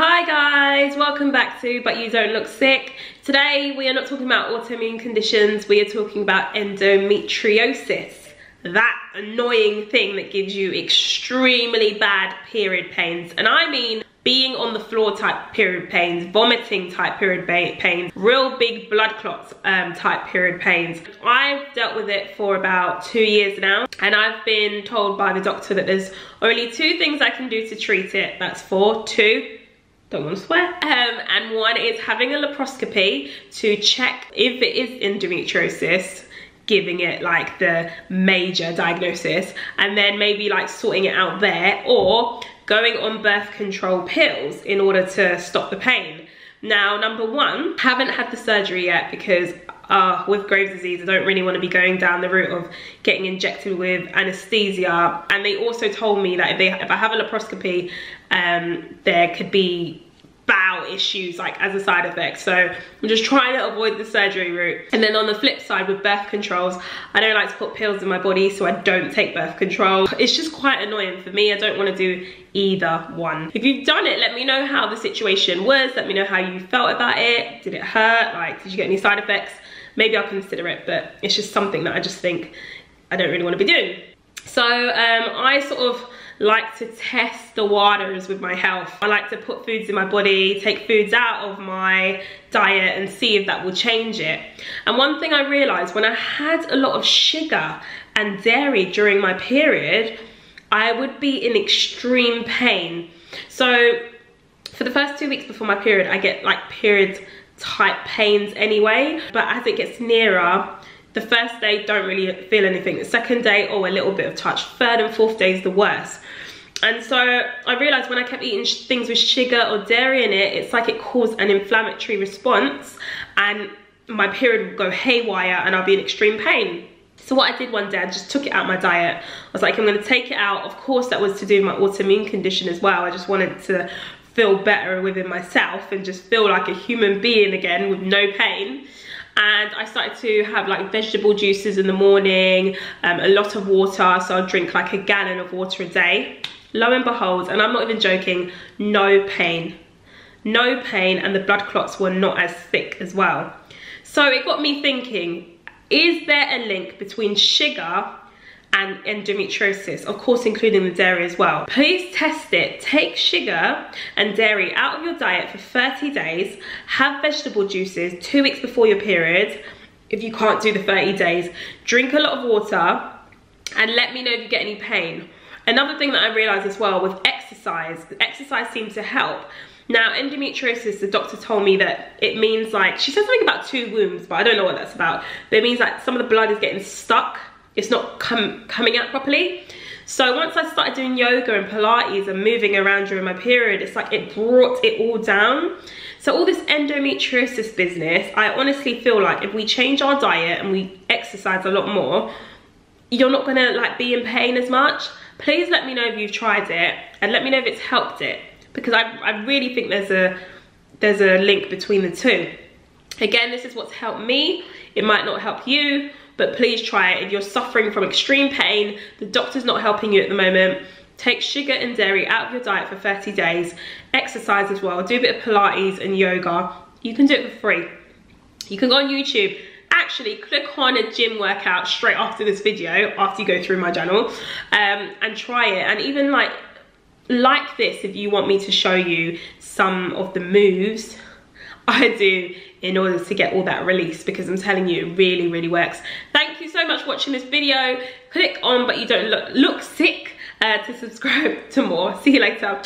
Hi guys, welcome back to But You Don't Look Sick. Today we are not talking about autoimmune conditions, we are talking about endometriosis. That annoying thing that gives you extremely bad period pains. And I mean being on the floor type period pains, vomiting type period pains, real big blood clots type period pains. I've dealt with it for about 2 years now, and I've been told by the doctor that there's only two things I can do to treat it. That's two. Don't want to swear. And one is having a laparoscopy to check if it is endometriosis, giving it like the major diagnosis, and then maybe like sorting it out there, or going on birth control pills in order to stop the pain. Now, number one, haven't had the surgery yet because with Graves' disease, I don't really want to be going down the route of getting injected with anesthesia. And they also told me that if I have a laparoscopy, there could be bowel issues like as a side effect. So I'm just trying to avoid the surgery route. And then on the flip side with birth controls, I don't like to put pills in my body, so I don't take birth control. It's just quite annoying for me. I don't want to do either one. If you've done it, let me know how the situation was. Let me know how you felt about it. Did it hurt? Like, did you get any side effects? Maybe I'll consider it, but it's just something that I just think I don't really want to be doing. So I sort of like to test the waters with my health. I like to put foods in my body, take foods out of my diet and see if that will change it. And one thing I realized, when I had a lot of sugar and dairy during my period, I would be in extreme pain. So for the first 2 weeks before my period, I get like period type pains anyway, but as it gets nearer, the first day don't really feel anything, the second day, oh, a little bit of touch, third and fourth day is the worst. And so I realized when I kept eating things with sugar or dairy in it, it's like it caused an inflammatory response and my period would go haywire and I'll be in extreme pain. So what I did one day, I just took it out of my diet. I was like, I'm gonna take it out. Of course, that was to do with my autoimmune condition as well. I just wanted to feel better within myself and just feel like a human being again with no pain. And I started to have like vegetable juices in the morning, a lot of water, so I'll drink like a gallon of water a day. Lo and behold, and I'm not even joking, no pain. No pain, and the blood clots were not as thick as well. So it got me thinking, is there a link between sugar and endometriosis, of course including the dairy as well? Please test it. Take sugar and dairy out of your diet for 30 days, have vegetable juices 2 weeks before your period. If you can't do the 30 days, drink a lot of water and let me know if you get any pain. Another thing that I realized as well with exercise seems to help. Now, endometriosis, the doctor told me that it means like, she said something about two wombs, but I don't know what that's about. But it means like some of the blood is getting stuck. It's not coming out properly. So once I started doing yoga and Pilates and moving around during my period, it's like it brought it all down. So all this endometriosis business, I honestly feel like if we change our diet and we exercise a lot more, you're not gonna like be in pain as much. Please let me know if you've tried it and let me know if it's helped it, because I really think there's a link between the two. Again, this is what's helped me. It might not help you, but please try it. If you're suffering from extreme pain, the doctor's not helping you at the moment, take sugar and dairy out of your diet for 30 days, exercise as well, do a bit of Pilates and yoga. You can do it for free. You can go on YouTube. Actually, click on a gym workout straight after this video, after you go through my channel, and try it. And even like this, if you want me to show you some of the moves I do in order to get all that release, because I'm telling you, it really, really works. Thank you so much for watching this video. Click on But You Don't Look Sick to subscribe to more. See you later.